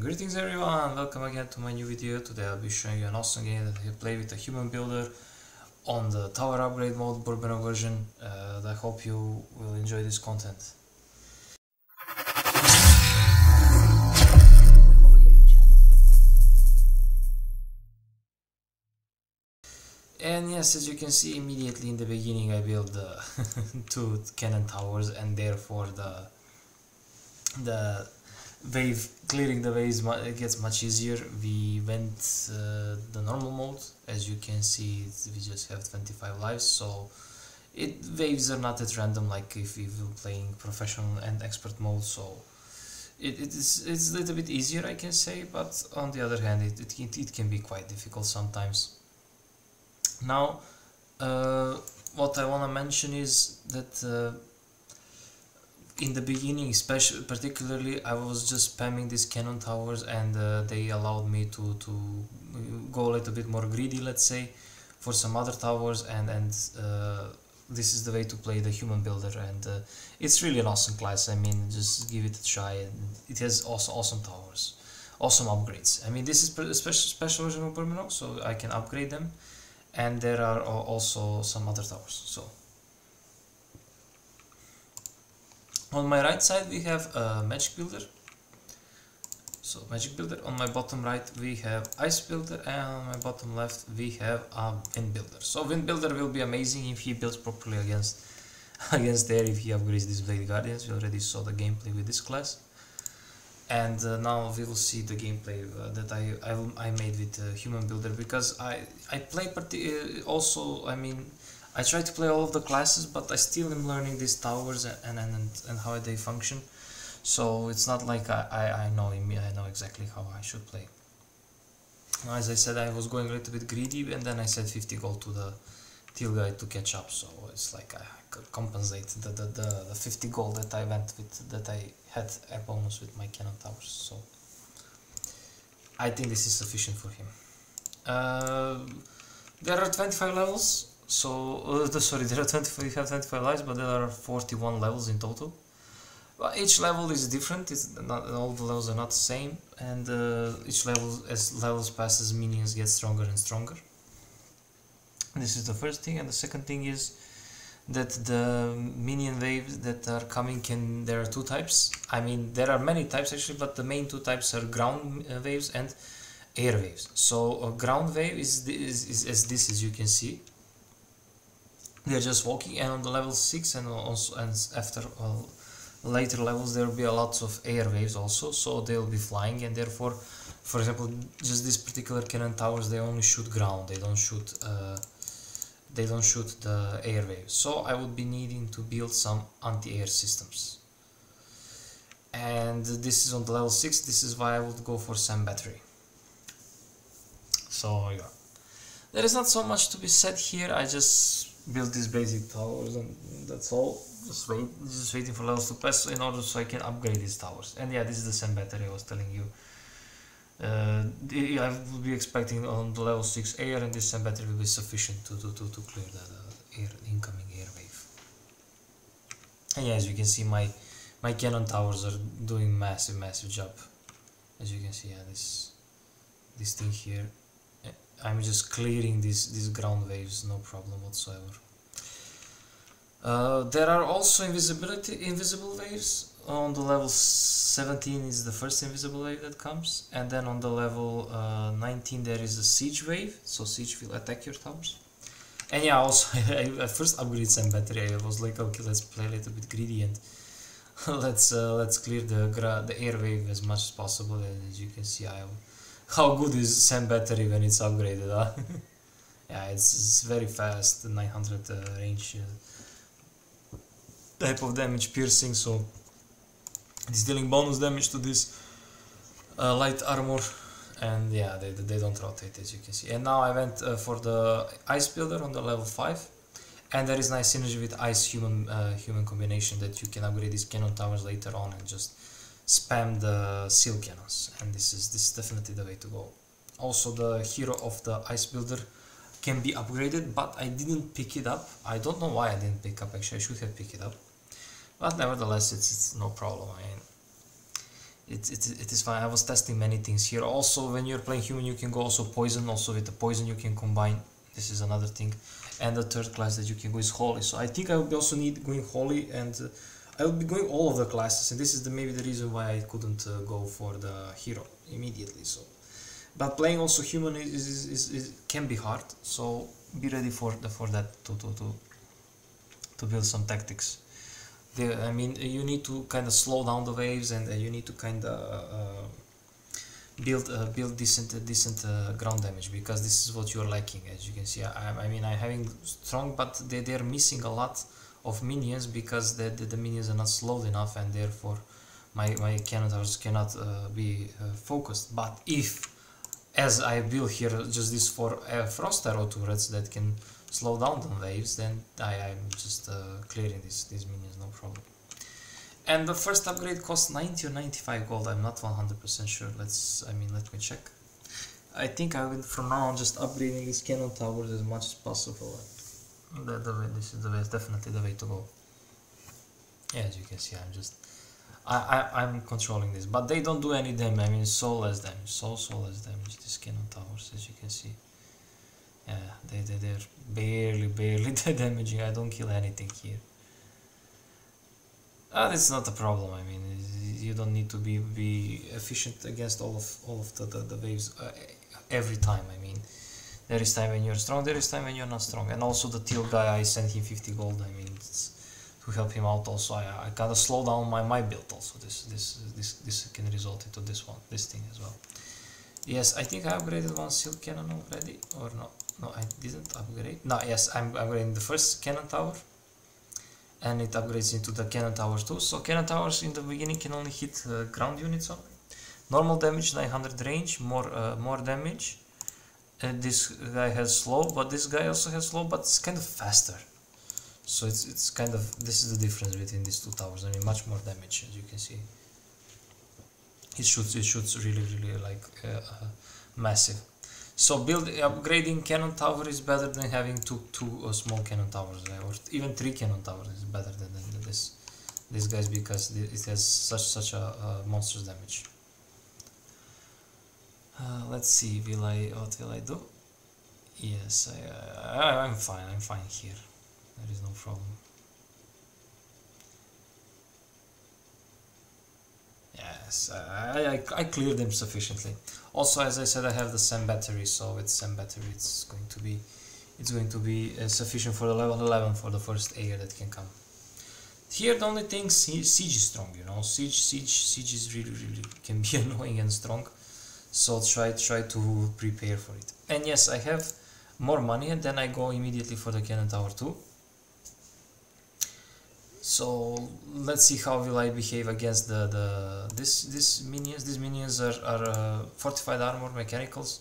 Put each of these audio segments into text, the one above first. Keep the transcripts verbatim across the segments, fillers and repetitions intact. Greetings everyone, welcome again to my new video. Today I'll be showing you an awesome game that I play with a Human Builder on the Tower Upgrade mode, Burbenog version, uh, and I hope you will enjoy this content. And yes, as you can see, immediately in the beginning I built the two cannon towers, and therefore the the wave clearing the waves gets much easier. We went uh, the normal mode. As you can see, we just have twenty-five lives, so it waves are not at random like if we were playing professional and expert mode. So it, it is it's a little bit easier, I can say, but on the other hand it it, it can be quite difficult sometimes. Now uh, what I want to mention is that uh, in the beginning, especially particularly, I was just spamming these cannon towers, and uh, they allowed me to to go a little bit more greedy, let's say, for some other towers, and and uh, this is the way to play the Human Builder, and uh, it's really an awesome class. I mean, just give it a try. It has also awesome towers, awesome upgrades. I mean, this is a special special version of Burbenog, so I can upgrade them, and there are also some other towers. So on my right side we have a Magic Builder, so Magic Builder. On my bottom right we have Ice Builder, and on my bottom left we have a Wind Builder. So Wind Builder will be amazing if he builds properly against against there, if he upgrades these Blade Guardians. We already saw the gameplay with this class, and uh, now we will see the gameplay uh, that I, I I made with uh, Human Builder, because I I play parti also I mean. I try to play all of the classes, but I still am learning these towers and and, and how they function. So it's not like I, I, I know I know exactly how I should play. Now, as I said, I was going a little bit greedy, and then I said fifty gold to the teal guy to catch up. So it's like I could compensate the, the, the, the fifty gold that I went with, that I had a bonus with my cannon towers. So I think this is sufficient for him. Uh, there are twenty-five levels. So, uh, sorry, there are twenty-five, we have twenty-five lives, but there are forty-one levels in total. Well, each level is different, it's not, all the levels are not the same, and uh, each level, as levels passes, minions get stronger and stronger. This is the first thing, and the second thing is that the minion waves that are coming, can, there are two types. I mean, there are many types actually, but the main two types are ground waves and air waves. So, a ground wave is, is, is as this, as you can see. They're just walking, and on the level six and also and after well, later levels there will be a lot of air waves also, so they'll be flying, and therefore, for example, just these particular cannon towers, they only shoot ground, they don't shoot uh, they don't shoot the air waves. So I would be needing to build some anti-air systems, and this is on the level six. This is why I would go for Sam Battery. So yeah, there is not so much to be said here. I just build these basic towers, and that's all. Just wait, just waiting for levels to pass in order so I can upgrade these towers. And yeah, this is the Sand Battery I was telling you. Uh, I would be expecting on the level six air, and this Sand Battery will be sufficient to to to, to clear the, the air, incoming air wave. And yeah, as you can see, my my cannon towers are doing massive, massive job. As you can see, yeah, this this thing here. I'm just clearing these, these ground waves, no problem whatsoever. Uh, there are also invisibility, invisible waves. On the level seventeen is the first invisible wave that comes, and then on the level uh, nineteen there is a siege wave, so siege will attack your towers. And yeah, also I, I first upgraded some battery. I was like, okay, let's play a little bit greedy, and let's uh, let's clear the, the air wave as much as possible, and as you can see, I will. How good is Sand Battery when it's upgraded, huh? Yeah, it's, it's very fast, nine hundred uh, range uh, type of damage, piercing, so it's dealing bonus damage to this uh, light armor, and yeah, they, they don't rotate, as you can see. And now I went uh, for the Ice Builder on the level five, and there is nice synergy with Ice Human uh, human combination, that you can upgrade these cannon towers later on and just spam the Seal Cannons, and this is this is definitely the way to go. Also, the hero of the Ice Builder can be upgraded, but I didn't pick it up. I don't know why I didn't pick up. Actually, I should have picked it up, but nevertheless, it's, it's no problem. I mean, it, it, it is fine. I was testing many things here. Also, when you're playing human, you can go also poison. Also with the poison you can combine. This is another thing. And the third class that you can go is holy. So I think I would also need going holy, and uh, I would be going all of the classes, and this is the, maybe the reason why I couldn't uh, go for the hero immediately. So, but playing also human is, is, is, is can be hard. So be ready for the, for that to to to to build some tactics. The, I mean, you need to kind of slow down the waves, and uh, you need to kind of uh, build uh, build decent uh, decent uh, ground damage, because this is what you are lacking. As you can see, I, I mean, I'm having strong, but they they are missing a lot of minions, because the, the, the minions are not slowed enough, and therefore my, my cannon towers cannot uh, be uh, focused. But if, as I build here, just these four uh, Frost Arrow turrets that can slow down the waves, then I, I'm just uh, clearing these, these minions, no problem. And the first upgrade costs ninety or ninety-five gold, I'm not one hundred percent sure. Let's, I mean, let me check. I think I will, from now on, just upgrading these cannon towers as much as possible. The, the way, this is the way, it's definitely the way to go. Yeah, as you can see, I'm just, I, I, I'm controlling this, but they don't do any damage. I mean, so less damage, so so less damage. These cannon towers, as you can see, yeah, they they they're barely barely damaging. I don't kill anything here. Ah, it's not a problem. I mean, you don't need to be be efficient against all of all of the the, the waves uh, every time. I mean. There is time when you're strong, there is time when you're not strong. And also the teal guy, I sent him fifty gold, I mean, it's to help him out also. I, I gotta slow down my, my build also. This this this this can result into this one, this thing as well. Yes, I think I upgraded one Silk Cannon already, or no? No, I didn't upgrade. No, yes, I'm upgrading the first Cannon Tower. And it upgrades into the Cannon Tower two. So Cannon Towers in the beginning can only hit uh, ground units only. Normal damage, nine hundred range, more uh, more damage. Uh, this guy has slow, but this guy also has slow, but it's kind of faster. So it's it's kind of, this is the difference between these two towers. I mean, much more damage, as you can see. It shoots, it shoots really, really like uh, uh, massive. So build upgrading cannon tower is better than having two two uh, small cannon towers, right? Or even three cannon towers is better than, than this these guys, because it has such such a uh, monstrous damage. Uh, let's see, will I, what will I do? Yes, I, I, I'm fine, I'm fine here, there is no problem. Yes, I, I, I cleared them sufficiently. Also, as I said, I have the Sam Battery, so with Sam Battery it's going to be, it's going to be uh, sufficient for the level eleven for the first air that can come. Here the only thing, Siege is strong, you know, Siege, Siege, Siege is really, really, can be annoying and strong. So try try to prepare for it. And yes, I have more money, and then I go immediately for the Cannon Tower two. So let's see how will I behave against the the this this minions. These minions are are uh, fortified armor mechanicals.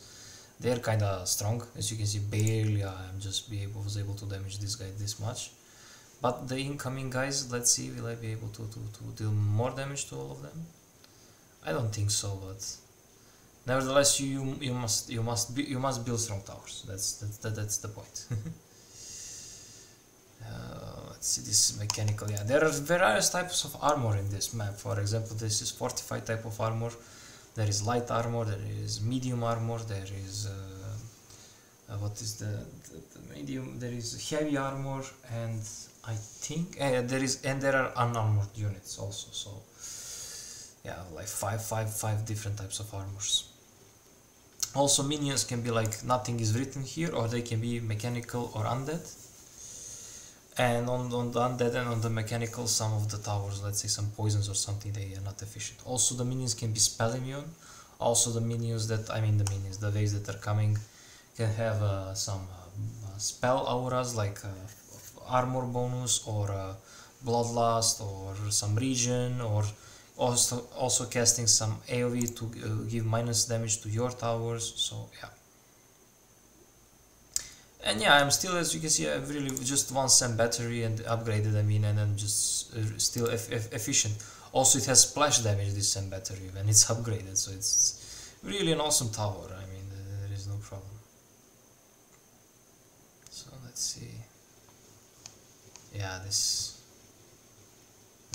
They are kind of strong, as you can see. Barely, I'm just be able was able to damage this guy this much. But the incoming guys, let's see, will I be able to to to deal more damage to all of them? I don't think so, but. Nevertheless, you, you you must you must be, you must build strong towers. That's that, that, that's the point. uh, let's see, this mechanical. Yeah, there are various types of armor in this map. For example, this is fortified type of armor. There is light armor. There is medium armor. There is uh, uh, what is the, the, the medium? There is heavy armor, and I think uh, there is and there are unarmored units also. So. Yeah, like five, five, five different types of armors. Also, minions can be like nothing is written here, or they can be mechanical or undead. And on, on the undead and on the mechanical, some of the towers, let's say some poisons or something, they are not efficient. Also, the minions can be spell immune. Also, the minions that, I mean the minions, the waves that are coming can have uh, some uh, spell auras like uh, armor bonus or uh, bloodlust or some region or Also, also casting some A O E to uh, give minus damage to your towers, so yeah. And yeah, I'm still, as you can see, I've really just one Sand Battery and upgraded, I mean, and I'm just uh, still eff eff efficient. Also, it has splash damage, this Sand Battery, when it's upgraded, so it's really an awesome tower, I mean, uh, there is no problem. So, let's see. Yeah, this...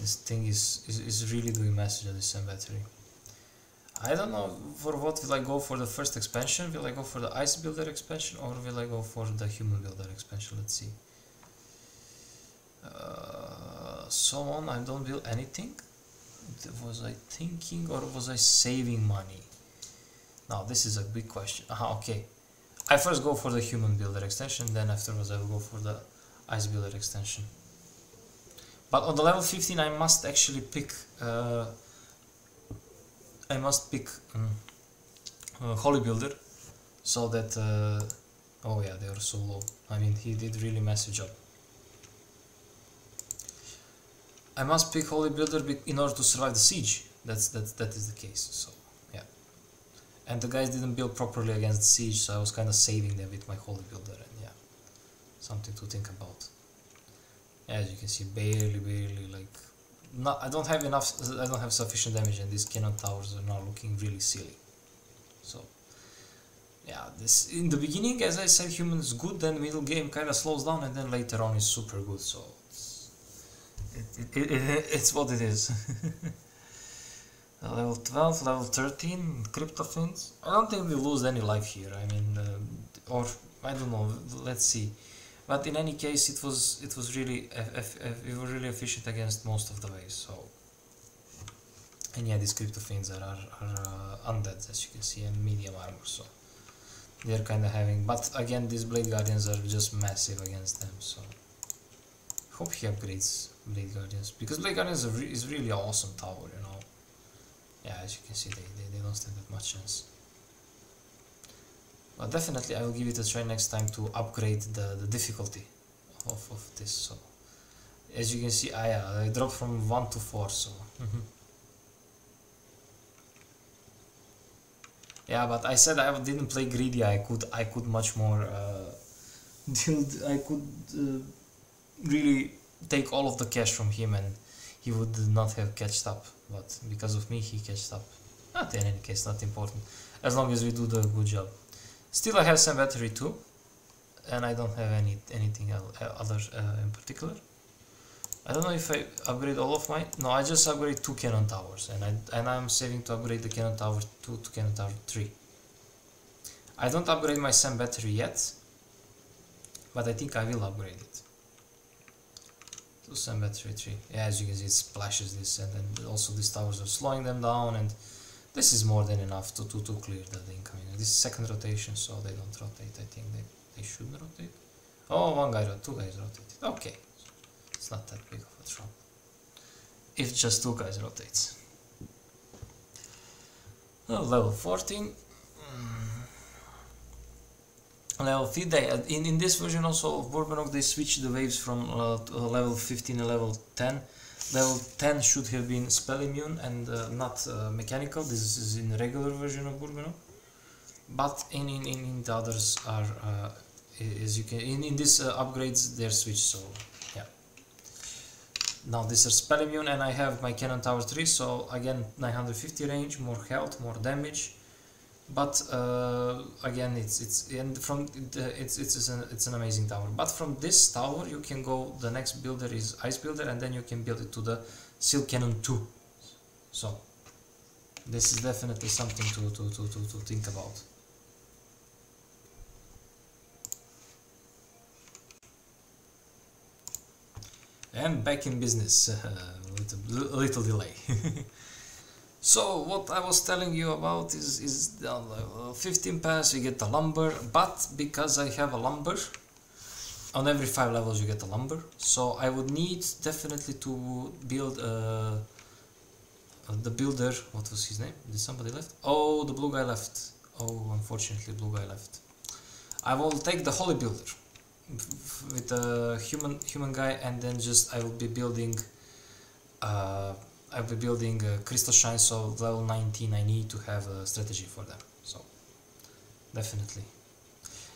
This thing is, is, is really doing massive at the Sun Battery. I don't know for what will I go for the first expansion. Will I go for the Ice Builder expansion or will I go for the Human Builder expansion? Let's see. Uh, so on, I don't build anything. Was I thinking or was I saving money? Now this is a big question. Aha, okay. I first go for the Human Builder extension, then afterwards I will go for the Ice Builder extension. But on the level fifteen, I must actually pick. Uh, I must pick um, uh, Holy Builder, so that. Uh, oh yeah, they are so low. I mean, he did really mess the job. I must pick Holy Builder in order to survive the siege. That's that. That is the case. So. And the guys didn't build properly against siege, so I was kind of saving them with my Holy Builder, and yeah, something to think about. As you can see, barely, barely, like, not, I don't have enough, I don't have sufficient damage, and these cannon towers are now looking really silly. So, yeah, this in the beginning, as I said, human is good, then middle game kind of slows down, and then later on is super good. So it's, it, it, it, it's what it is. Level twelve, level thirteen, Cryptofins. I don't think we lose any life here. I mean, uh, or I don't know. Let's see. But in any case, it was it was really we were really efficient against most of the ways. So, and yeah, these Cryptofins are are, are uh, undead, as you can see, and medium armor. So they are kind of having. But again, these Blade Guardians are just massive against them. So hope he upgrades Blade Guardians, because Blade Guardians are re is really an awesome tower, you know. Yeah, as you can see, they, they, they don't stand that much chance. But definitely I will give it a try next time to upgrade the, the difficulty of, of this. So, as you can see, I, uh, I dropped from one to four, so... Mm-hmm. Yeah, but I said I didn't play greedy, I could, I could much more... Uh, build, I could uh, really take all of the cash from him and he would not have catched up, but because of me he catched up. Not in any case, not important, as long as we do the good job. Still I have Sam Battery two, and I don't have any anything else, other uh, in particular. I don't know if I upgrade all of mine. No, I just upgrade two cannon towers, and, I, and I'm saving to upgrade the Cannon Tower two to Cannon Tower three. I don't upgrade my Sam Battery yet, but I think I will upgrade it. To Sun Battery three. Yeah, as you can see, it splashes this, and then also these towers are slowing them down, and this is more than enough to to, to clear the incoming. This is second rotation, so they don't rotate. I think they, they should rotate. Oh, one guy, two guys rotated. Okay, it's not that big of a trouble if just two guys rotate. Well, level fourteen. Level three, they, in, in this version also of Burbenog, they switched the waves from uh, to, uh, level fifteen and level ten. Level ten should have been spell immune and uh, not uh, mechanical. This is in the regular version of Burbenog. But in, in, in the others are, uh, as you can, in, in these uh, upgrades they're switched, so yeah. Now these are spell immune, and I have my Cannon Tower three, so again nine hundred fifty range, more health, more damage. But uh, again, it's it's and from it's it's it's an, it's an amazing tower. But from this tower, you can go. The next builder is Ice Builder, and then you can build it to the Seal Cannon two. So this is definitely something to to to to, to think about. And back in business, uh, with a little delay. So what I was telling you about is, is the uh, fifteen pass, you get the lumber, but because I have a lumber, on every five levels you get a lumber, so I would need definitely to build uh, the builder. What was his name? Did somebody left? Oh, the blue guy left. Oh, unfortunately blue guy left. I will take the Holy Builder with the human, human guy, and then just I will be building... Uh, I'll be building uh, Crystal Shrine, so level nineteen I need to have a strategy for them, so definitely.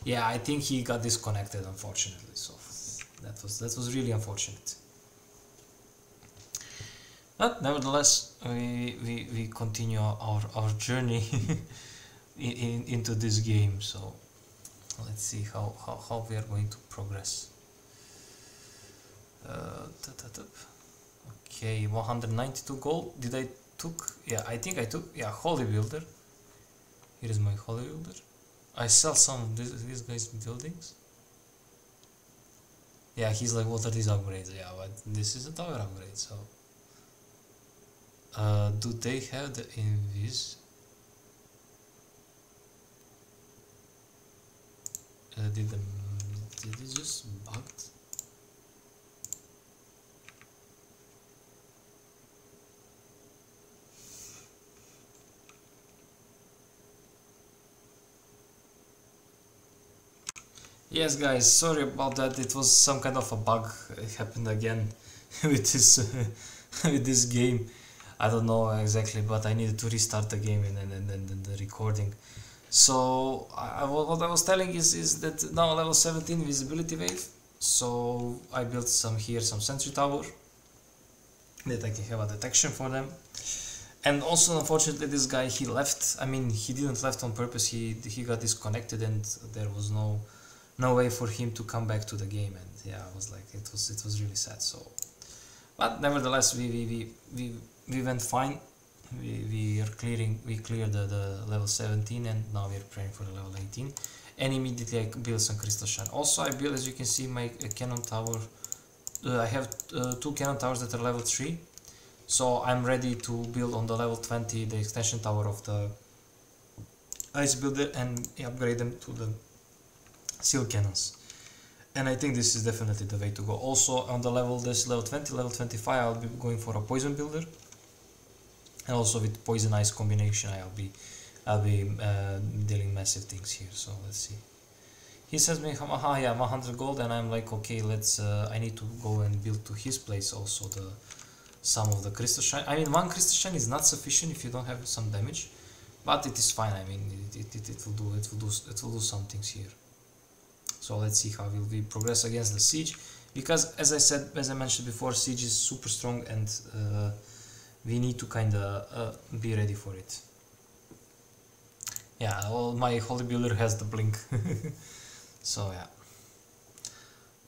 Yeah, I think he got disconnected, unfortunately, so that was that was really unfortunate. But nevertheless, we, we, we continue our, our journey in, in, into this game, so let's see how, how, how we are going to progress. Uh, Okay, one hundred ninety-two gold. Did I took, yeah, I think I took, yeah, Holy Builder. Here is my Holy Builder. I sell some of this, these guys' buildings. Yeah, he's like, what are these upgrades? Yeah, but this is a tower upgrade, so... Uh, do they have the invis? Uh, did the... Did it just bugged? Yes guys, sorry about that, it was some kind of a bug. It happened again with this with this game. I don't know exactly, but I needed to restart the game and then and, and, and the recording. So I, what I was telling is, is that now level seventeen visibility wave, so I built some here, some Sensory Tower that I can have a detection for them. And also, unfortunately, this guy, he left. I mean, he didn't left on purpose, he he got disconnected and there was no no way for him to come back to the game, and yeah, I was like, it was it was really sad. So, but nevertheless, we we we we, we went fine. We we are clearing, we cleared the, the level seventeen, and now we are praying for the level eighteen. And immediately I build some Crystal Shrine. Also, I build, as you can see, my uh, Cannon Tower. Uh, I have uh, two Cannon Towers that are level three, so I'm ready to build on the level twenty the extension tower of the Ice Builder and upgrade them to the Seal Cannons, and I think this is definitely the way to go. Also on the level, this level twenty, level twenty-five, I'll be going for a Poison Builder, and also with Poison Ice combination, I'll be, I'll be uh, dealing massive things here. So let's see. He sends me, aha, yeah, one hundred gold, and I'm like, okay, let's. Uh, I need to go and build to his place also the some of the Crystal Shrine. I mean, one Crystal Shrine is not sufficient if you don't have some damage, but it is fine. I mean, it it, it, it will do, it will do, it will do some things here. So let's see how will we progress against the siege, because as I said, as I mentioned before, siege is super strong, and uh, we need to kind of uh, be ready for it. Yeah, well, my Holy Builder has the blink, so yeah.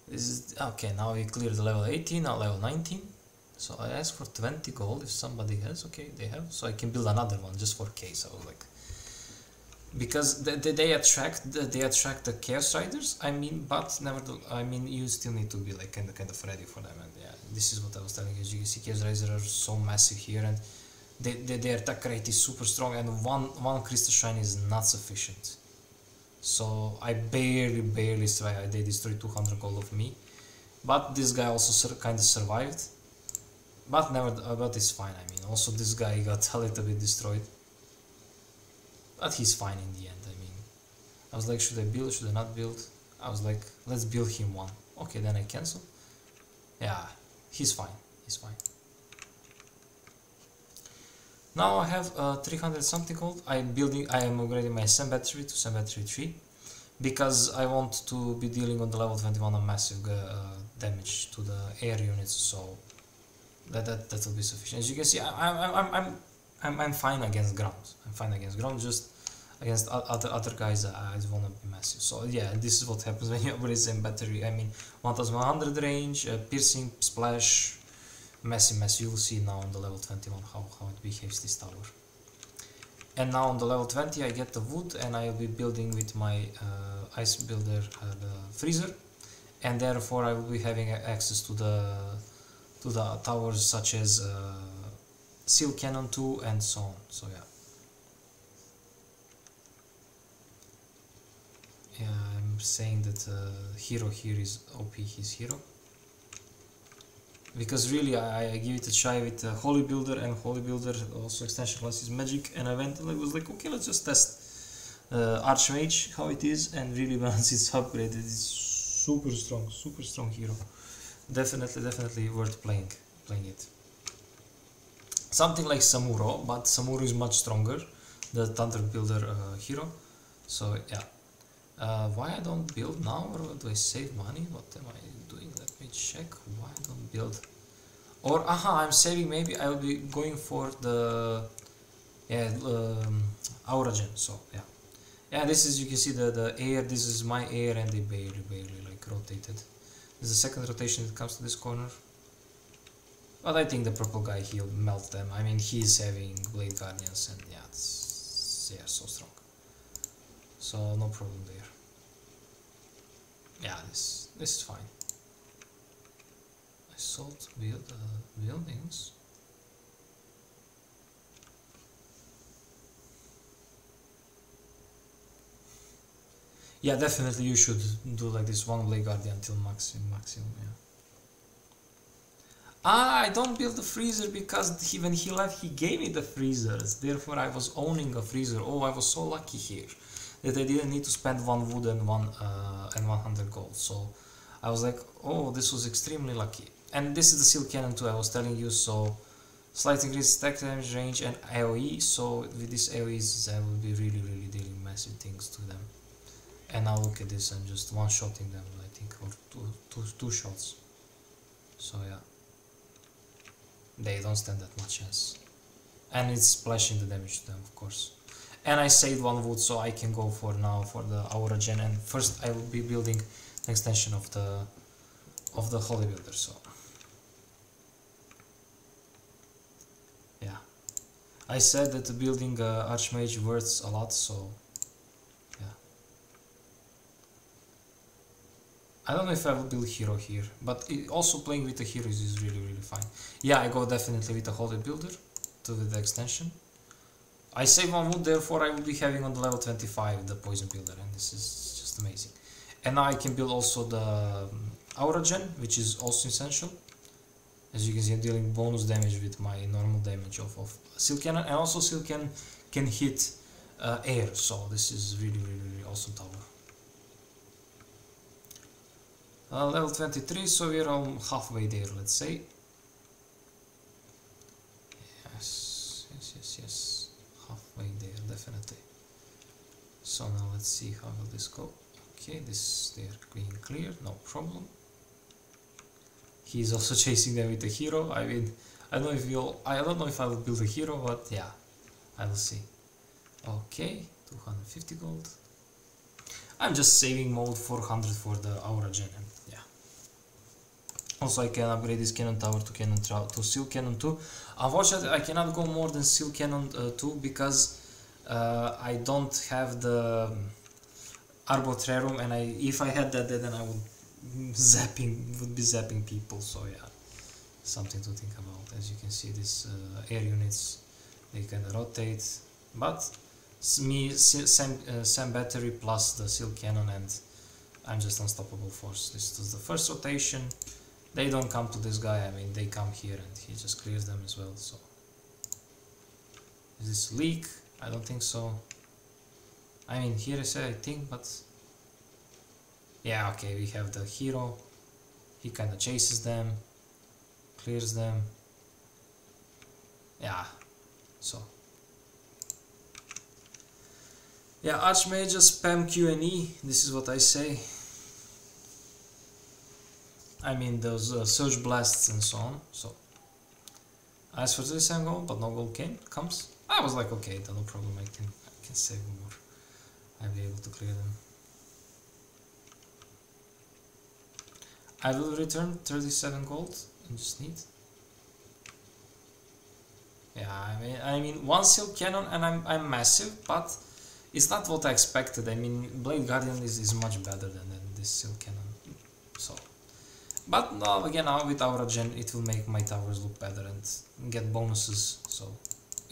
This is okay. Now we clear the level eighteen, now level nineteen. So I asked for twenty gold if somebody has. Okay, they have. So I can build another one just for case. I was like. Because they, they, they attract the, they attract the Chaos Riders. I mean, but never. Do, I mean, you still need to be like kind of kind of ready for them. And yeah, this is what I was telling you. As you can see, Chaos Riders are so massive here, and they, they, their attack rate is super strong. And one one Crystal Shrine is not sufficient. So I barely barely survived. They destroyed two hundred gold of me, but this guy also kind of survived. But never. But it's fine. I mean, also this guy got a little bit destroyed. But he's fine in the end. I mean, I was like, should I build, should I not build? I was like, let's build him one. Okay, then I cancel. Yeah, he's fine, he's fine. Now I have uh, three hundred something gold. I'm building, I am upgrading my Sam Battery to Sam Battery three, because I want to be dealing on the level twenty-one a massive uh, damage to the air units, so that, that, that will be sufficient. As you can see, I, I, I'm, I'm I'm, I'm fine against ground, I'm fine against ground, just against other other guys I just wanna be massive. So yeah, this is what happens when you upgrade Sand Battery. I mean, eleven hundred range, uh, piercing, splash, massive, massive. You'll see now on the level twenty-one how, how it behaves, this tower. And now on the level twenty I get the wood, and I'll be building with my uh, Ice Builder uh, the Freezer, and therefore I will be having access to the, to the towers such as uh, Seal Cannon two and so on. So yeah, yeah, I'm saying that uh, hero here is O P, his hero, because really I, I give it a try with uh, Holy Builder, and Holy Builder also extension class is Magic, and I went and I was like, okay, let's just test uh, Archmage how it is, and really once it's upgraded, it's super strong, super strong hero. Definitely, definitely worth playing, playing it. Something like Samuro, but Samuro is much stronger, the Thunder Builder uh, hero. So yeah, uh, why I don't build now, or do I save money? What am I doing? Let me check why I don't build. Or aha, I'm saving, maybe I will be going for the yeah, um, Aura Gen. So yeah, yeah, this is, you can see the, the air, this is my air, and they barely, barely like rotated. This is the second rotation that comes to this corner. But I think the purple guy, he'll melt them. I mean, he's having Blade Guardians, and yeah, it's, they are so strong. So no problem there. Yeah, this this is fine. I sold build uh, buildings. Yeah, definitely you should do like this one Blade Guardian till maximum, maximum, yeah. Ah, I don't build the freezer because he, when he left he gave me the freezers, therefore I was owning a freezer. Oh, I was so lucky here that I didn't need to spend one wood and one uh, and one hundred gold, so I was like, oh, this was extremely lucky. And this is the Seal Cannon too, I was telling you, so slight increase attack damage range and AoE, so with these AoEs I will be really really dealing massive things to them. And now look at this, I'm just one-shotting them, I think, or two, two, two shots. So yeah, they don't stand that much chance. And it's splashing the damage to them, of course. And I saved one wood, so I can go for now for the Aura Gen. And first I will be building an extension of the of the Holy Builder, so... yeah. I said that building uh, Archmage worths a lot, so... I don't know if I will build hero here, but it, also playing with the heroes is really really fine. Yeah, I go definitely with the Holy Builder to the extension. I save one wood, therefore I will be having on the level twenty-five the Poison Builder, and this is just amazing. And now I can build also the Aura Gen, which is also essential. As you can see, I'm dealing bonus damage with my normal damage of, of Seal Cannon, and also Seal Cannon can hit uh, air, so this is really really really awesome tower. Uh, level twenty-three, so we're on halfway there, let's say. Yes, yes, yes, yes, halfway there, definitely. So now let's see how will this go. Okay, this, they're being cleared, no problem. He's also chasing them with a hero. I mean, I don't know if we'll, I don't know if I will build a hero, but yeah, I will see. Okay, two hundred fifty gold. I'm just saving mode four hundred for the Aura Gen, yeah. Also I can upgrade this Cannon Tower to Cannon to Seal Cannon two. Unfortunately I cannot go more than Seal Cannon uh, two because uh, I don't have the Arbotrarum, and I, if I had that then I would zapping would be zapping people, so yeah. Something to think about. As you can see, these uh, air units, they kinda rotate, but me, Sam, uh, Sam Battery plus the Seal Cannon, and I'm just unstoppable force. This was the first rotation. They don't come to this guy, I mean they come here and he just clears them as well, so... is this leak? I don't think so. I mean, here I say I think, but... yeah, okay, we have the hero. He kinda chases them, clears them. Yeah, so... yeah, Archmage, spam Q and E, this is what I say. I mean those uh, surge blasts and so on, so... as for this I'm going, but no gold came, comes. I was like, okay, no problem, I can, I can save more. I'll be able to clear them. I will return thirty-seven gold, I just need. Yeah, I mean, I mean one Silk Cannon and I'm, I'm massive, but... it's not what I expected. I mean, Blade Guardian is, is much better than, than this Seal Cannon, so... but now again, now with Aura Gen it will make my towers look better and get bonuses, so...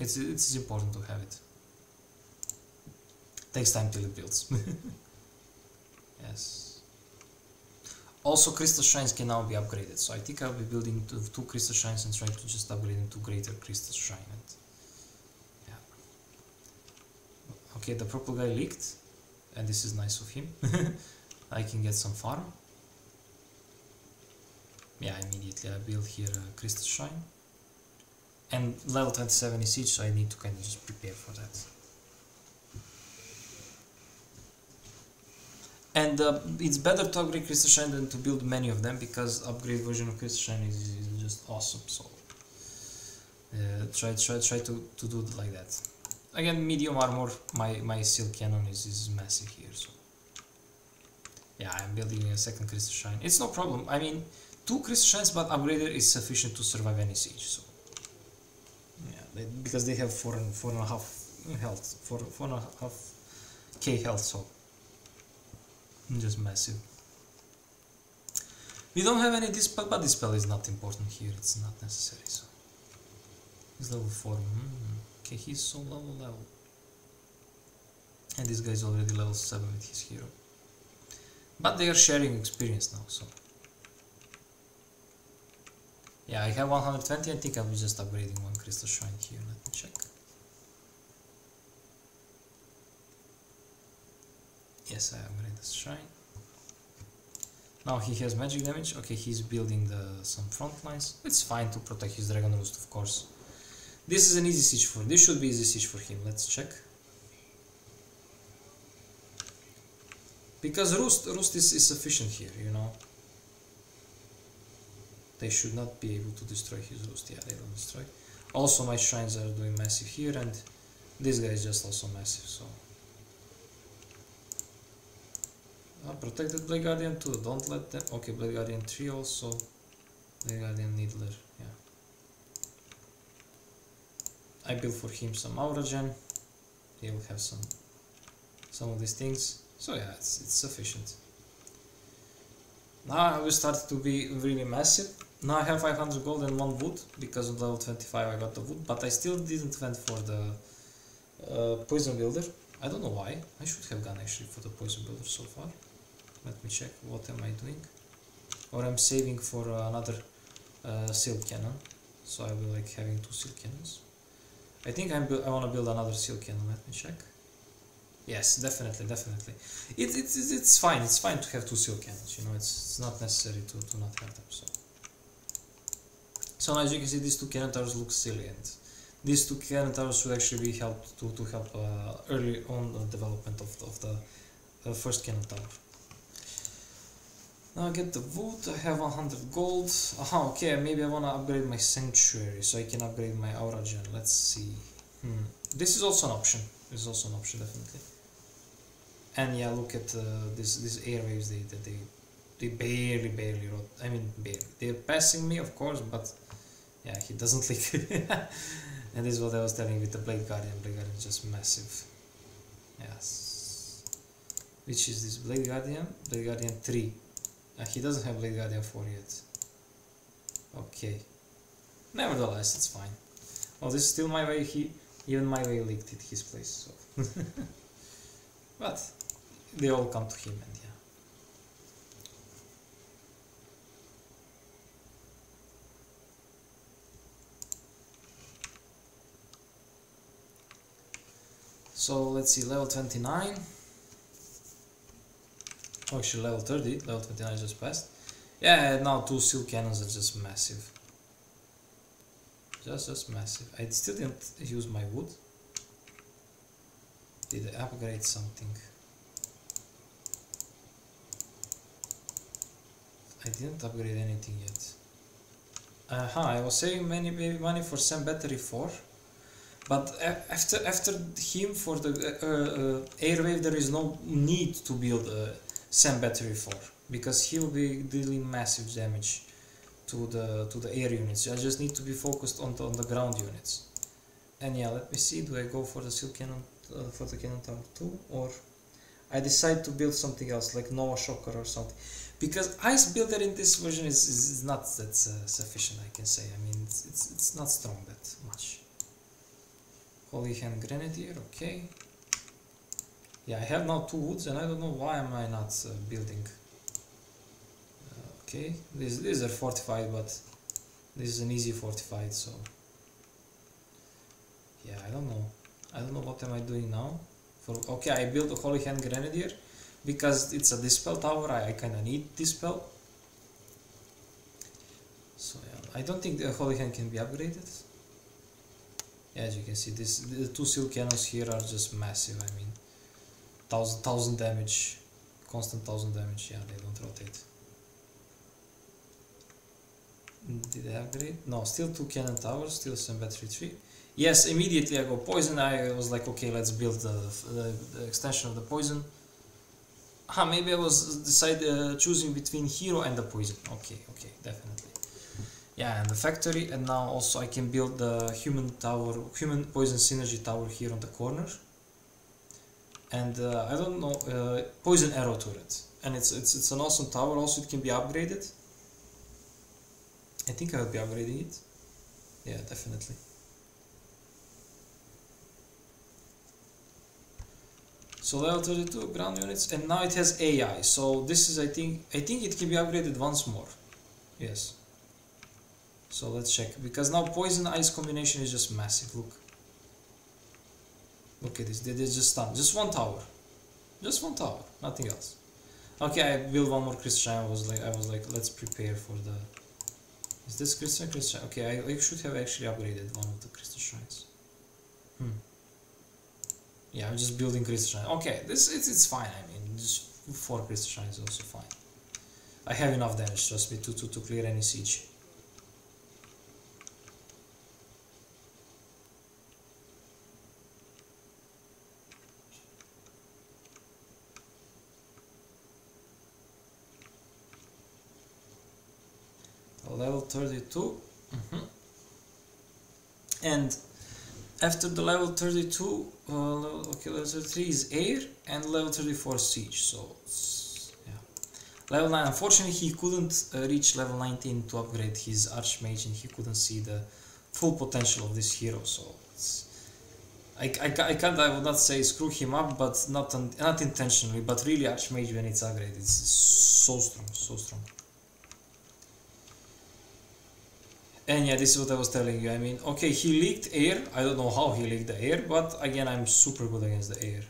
it's, it's important to have it. Takes time till it builds. Yes. Also, Crystal Shrines can now be upgraded, so I think I'll be building two, two Crystal Shrines and trying to just upgrade them to Greater Crystal Shrine. And okay, the purple guy leaked, and this is nice of him. I can get some farm. Yeah, immediately I build here a Crystal Shrine. And level twenty-seven is each, so I need to kind of just prepare for that. And uh, it's better to upgrade Crystal Shrine than to build many of them, because upgrade version of Crystal Shrine is, is just awesome, so... Uh, try try, try to, to do it like that. Again, medium armor, my, my Seal Cannon is, is massive here, so... yeah, I'm building a second Crystal Shrine. It's no problem, I mean, two crystal shrines, but upgrader is sufficient to survive any siege. So yeah, they, because they have four and four and a half health, four four and a half k health, so just massive. We don't have any dispel, but dispel is not important here. It's not necessary. So he's level four. Mm. Okay, he's so low level, and this guy's already level seven with his hero. But they are sharing experience now, so yeah, I have one hundred twenty. I think I'll be just upgrading one crystal shrine here. Let me check. Yes, I upgraded this shrine. Now he has magic damage. Okay, he's building the, some front lines. It's fine to protect his Dragon Roost, of course. This is an easy siege for. This should be easy siege for him. Let's check. Because Roost, Roost is, is sufficient here, you know. They should not be able to destroy his Roost. Yeah, they don't destroy. Also, my shrines are doing massive here, and this guy is just also massive. So. Ah, protected Blade Guardian two, don't let them. Okay, Blade Guardian three also. Blade Guardian Needler, yeah. I built for him some Aura Gen. He will have some some of these things. So yeah, it's, it's sufficient. Now I will start to be really massive. Now I have five hundred gold and one wood, because of level twenty-five I got the wood, but I still didn't went for the uh, Poison Builder. I don't know why. I should have gone actually for the Poison Builder so far. Let me check what am I doing, or I'm saving for uh, another uh, Seal Cannon, so I will like having two Seal Cannons. I think I'm I want to build another Seal Cannon. Let me check. Yes, definitely, definitely. It, it, it it's fine. It's fine to have two Seal Cannons. You know, it's it's not necessary to to not have them. So, so now as you can see, these two cannon towers look silly, and these two cannon towers should actually be helped to to help uh, early on the development of of the uh, first cannon tower. Now I get the wood. I have one hundred gold. Aha, okay. Maybe I wanna upgrade my sanctuary, so I can upgrade my Aura Gen. Let's see. Hmm. This is also an option. This is also an option, definitely. And yeah, look at uh, this these airwaves. They they they barely barely rot. I mean barely. They're passing me, of course, but yeah, he doesn't like. And this is what I was telling with the Blade Guardian. Blade Guardian is just massive. Yes. Which is this Blade Guardian? Blade Guardian three. Uh, he doesn't have Blade Guardian four yet. Okay. Nevertheless, it's fine. Oh, this is still my way. He, even my way leaked it his place. So. But they all come to him, and yeah. So let's see, level twenty-nine, actually level thirty, level twenty-nine just passed. Yeah, now two Seal Cannons are just massive, just just massive. I still didn't use my wood. Did I upgrade something? I didn't upgrade anything yet. Aha, uh-huh, I was saving many baby money for Sam Battery four. But after after him, for the uh, uh, airwave, there is no need to build a Sand Battery four, because he will be dealing massive damage to the to the air units. I just need to be focused on the, on the ground units. And yeah, let me see. Do I go for the Silk Cannon uh, for the Cannon Tower two, or I decide to build something else like Nova Shocker or something? Because Ice Builder in this version is is, is not that uh, sufficient. I can say. I mean, it's it's, it's not strong that much. Holy Hand Grenadier, okay. Yeah, I have now two woods, and I don't know why am I not uh, building. Uh, okay, these, these are fortified, but this is an easy fortified, so... Yeah, I don't know. I don't know what am I doing now. For okay, I built a Holy Hand Grenadier, because it's a dispel tower, I, I kinda need dispel. So yeah, I don't think the Holy Hand can be upgraded. Yeah, as you can see, this the two Seal Cannons here are just massive. I mean, thousand thousand damage, constant thousand damage. Yeah, they don't rotate. Did I upgrade? No, still two cannon towers, still some battery three. Yes, immediately I go poison. I was like, okay, let's build the, the, the extension of the poison. Ah, maybe I was decide, uh, choosing between hero and the poison. Okay, okay, definitely. Yeah, and the factory, and now also I can build the human tower, human poison synergy tower here on the corner. And uh, I don't know, uh, poison arrow turret. And it's, it's it's an awesome tower. Also, it can be upgraded. I think I'll be upgrading it. Yeah, definitely. So level thirty-two ground units, and now it has A I. So this is, I think, I think it can be upgraded once more. Yes. So let's check, because now poison ice combination is just massive. Look. Look at this. They just done just one tower, just one tower, nothing else. Okay, I built one more Christian. I was like, I was like, let's prepare for the. Is this Christian? Christian? Okay, I, I should have actually upgraded one of the Christian shrines. Hmm. Yeah, I'm just building crystal shrines. Okay, this it's it's fine. I mean, just four crystal shrines is also fine. I have enough damage, trust me, to to to clear any siege. Level thirty-two, mm-hmm. And after the level thirty-two, uh, okay, level thirty-three is air, and level thirty-four siege. So, yeah, level nine. Unfortunately, he couldn't uh, reach level nineteen to upgrade his archmage, and he couldn't see the full potential of this hero. So, it's, I, I, I can't. I would not say screw him up, but not un, not intentionally. But really, archmage when it's upgraded, it's so strong, so strong. And yeah, this is what I was telling you. I mean, okay, he leaked air. I don't know how he leaked the air, but again, I'm super good against the air.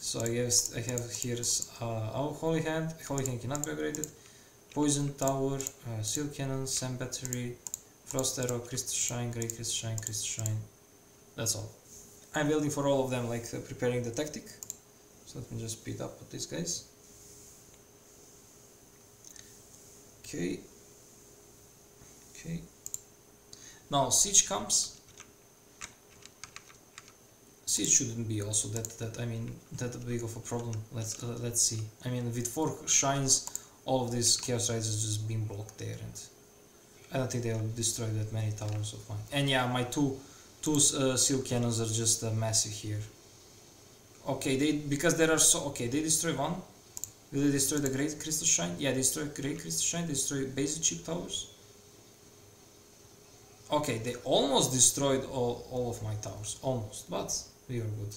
So I guess I have here's uh, our Holy Hand. Holy Hand cannot be upgraded. Poison Tower, uh, Seal Cannon, Sand Battery, Frost Arrow, Crystal Shrine, Great Crystal Shrine, Crystal Shrine. That's all. I'm building for all of them, like uh, preparing the tactic. So let me just speed up with these guys. Okay. Okay. Now siege comes. Siege shouldn't be also that that I mean that big of a problem. Let's uh, let's see. I mean, with four shrines, all of these chaos riders just being blocked there, and I don't think they'll destroy that many towers of mine. And yeah, my two two uh, seal cannons are just uh, massive here. Okay, they because there are so okay they destroy one. Will they destroy the Great Crystal Shrine? Yeah, they destroy Great Crystal Shrine. They destroy basic chip towers. Okay, they almost destroyed all, all of my towers, almost, but we were good.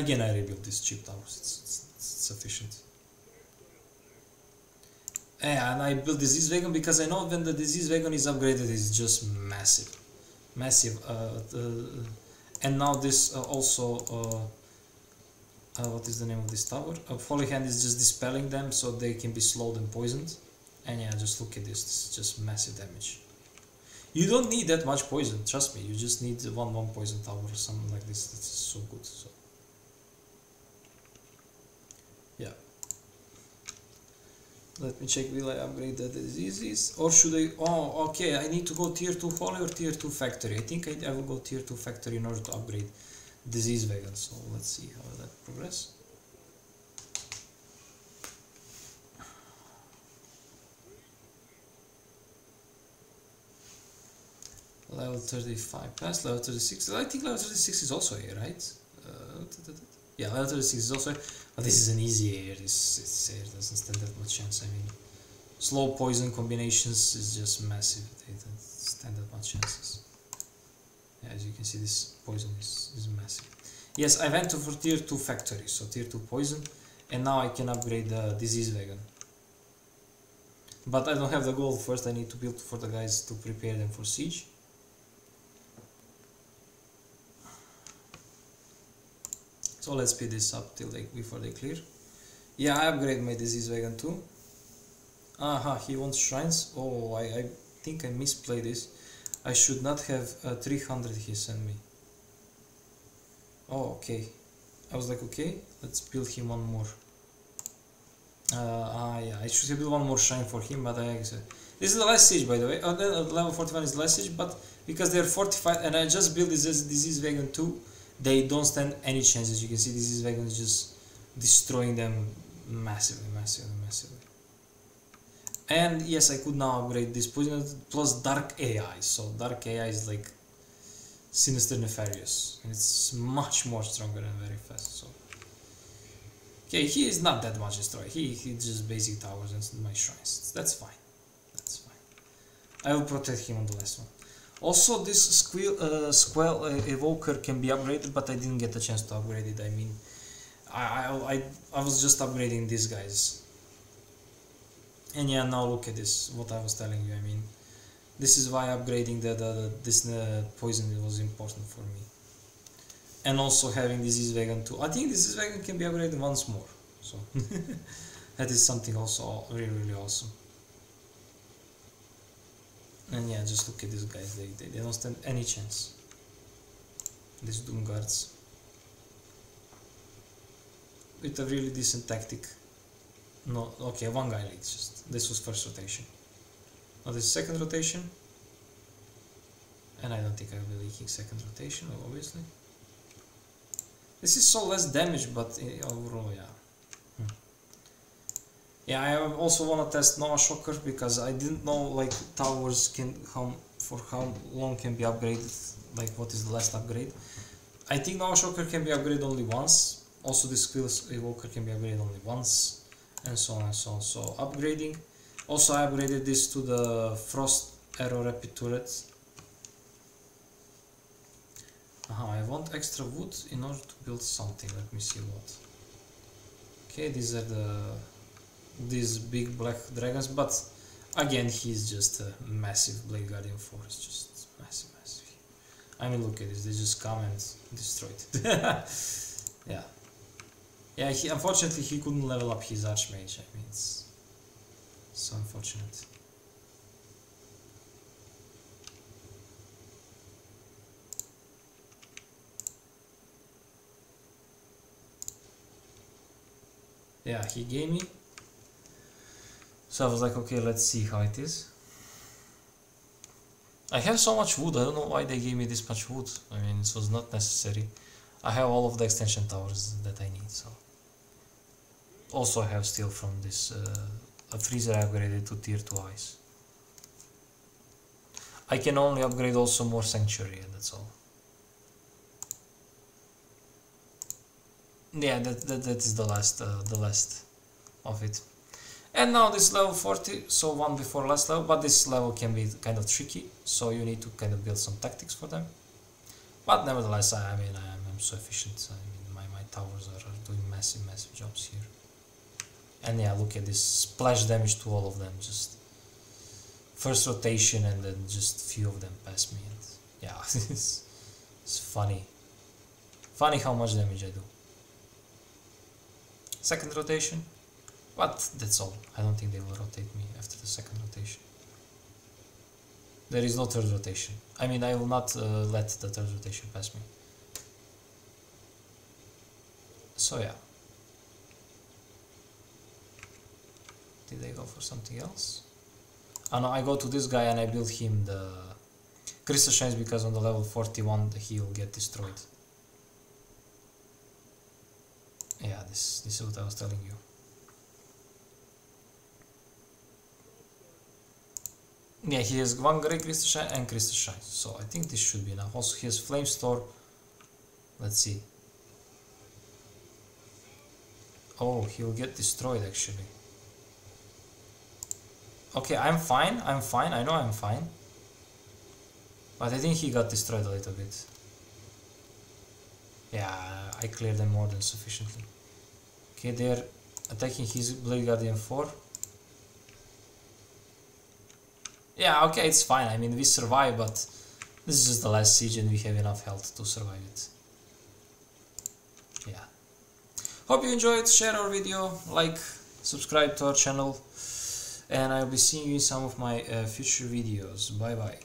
Again, I rebuilt these cheap towers, it's, it's, it's sufficient. And I built Disease Wagon because I know when the Disease Wagon is upgraded, it's just massive. Massive. Uh, uh, and now this uh, also... Uh, uh, what is the name of this tower? Uh, Holy Hand is just dispelling them so they can be slowed and poisoned. And yeah, just look at this, this is just massive damage. You don't need that much poison, trust me, you just need one one poison tower or something like this. That's so good. So yeah. Let me check, will I upgrade the diseases? Or should I oh okay, I need to go tier two holy or tier two factory. I think I, I will go tier two factory in order to upgrade disease wagon. So let's see how that progress. Level thirty-five past, level thirty-six, I think level thirty-six is also here, right? Uh, yeah, level thirty-six is also here, but this is an easy air, this, this air doesn't stand that much chance. I mean, slow poison combinations is just massive, they don't stand that much chances. Yeah, as you can see, this poison is, is massive. Yes, I went to for tier two factory, so tier two poison, and now I can upgrade the disease wagon. But I don't have the gold first, I need to build for the guys to prepare them for siege. So let's speed this up till they, before they clear. Yeah, I upgrade my disease wagon too. Aha, he wants shrines. Oh, I, I think I misplayed this. I should not have uh, three hundred he sent me. Oh, okay. I was like, okay, let's build him one more. Uh, ah, yeah, I should have built one more shrine for him, but I said this is the last siege, by the way. Oh, then, uh, level forty-one is the last siege, but because they're fortified, and I just built this disease wagon too. they don't stand any chances. You can see Disease Wagon is just destroying them massively, massively, massively. And yes, I could now upgrade this Poison plus Dark A I. So Dark A I is like Sinister Nefarious, and it's much more stronger and very fast. So okay, he is not that much destroyed. He he just basic towers and my shrines. That's fine. That's fine. I will protect him on the last one. Also, this Squill uh, Squill Evoker can be upgraded, but I didn't get the chance to upgrade it. I mean, I I I, I was just upgrading these guys. And yeah, now look at this, what I was telling you, I mean, this is why upgrading the, the, the this uh, poison was important for me. And also having Disease Wagon too. I think Disease Wagon can be upgraded once more, so that is something also really, really awesome. And yeah, just look at these guys, they, they, they don't stand any chance. These Doom Guards. With a really decent tactic. No, okay, one guy leads, just, this was first rotation. Now this is second rotation. And I don't think I will be leaking second rotation, obviously. This is so less damage, but overall, yeah. Hmm. Yeah, I also want to test Nova Shocker, because I didn't know, like, towers can, how, for how long can be upgraded, like, what is the last upgrade. I think Nova Shocker can be upgraded only once. Also, this Squill Evoker can be upgraded only once. And so on and so on. So upgrading. Also, I upgraded this to the Frost Arrow Rapid Turret. Aha, I want extra wood in order to build something. Let me see what. Okay, these are the these big black dragons, but again, he's just a massive Blade Guardian force, just massive, massive. I mean, look at this. They just come and destroy it. Yeah. Yeah, he, unfortunately he couldn't level up his Archmage, I mean, it's so unfortunate. Yeah, he gave me. So I was like, okay, let's see how it is. I have so much wood, I don't know why they gave me this much wood. I mean, it was not necessary. I have all of the extension towers that I need, so... Also I have steel from this uh, a freezer upgraded to tier two ice. I can only upgrade also more sanctuary, and that's all. Yeah, that that, that is the last uh, the last of it. And now this level forty, so one before last level, but this level can be kind of tricky, so you need to kind of build some tactics for them. But nevertheless, I, I mean, I am so efficient. I mean, my, my towers are, are doing massive, massive jobs here. And yeah, look at this splash damage to all of them. Just first rotation, and then just few of them pass me. And yeah, it's, it's funny. Funny how much damage I do. Second rotation. But that's all. I don't think they will rotate me after the second rotation. There is no third rotation. I mean, I will not uh, let the third rotation pass me. So yeah. Did I go for something else? Oh no, I go to this guy and I build him the Crystal Shrines, because on the level forty-one he'll get destroyed. Yeah, this, this is what I was telling you. Yeah, he has one Great Crystal Shrine and Crystal Shrine, so I think this should be enough. Also, he has Flame Store. Let's see. Oh, he'll get destroyed actually. Okay, I'm fine, I'm fine, I know I'm fine. But I think he got destroyed a little bit. Yeah, I cleared them more than sufficiently. Okay, they're attacking his Blade Guardian four. Yeah, okay, it's fine. I mean, we survive, but this is just the last siege and we have enough health to survive it. Yeah. Hope you enjoyed. Share our video, like, subscribe to our channel, and I'll be seeing you in some of my uh, future videos. Bye bye.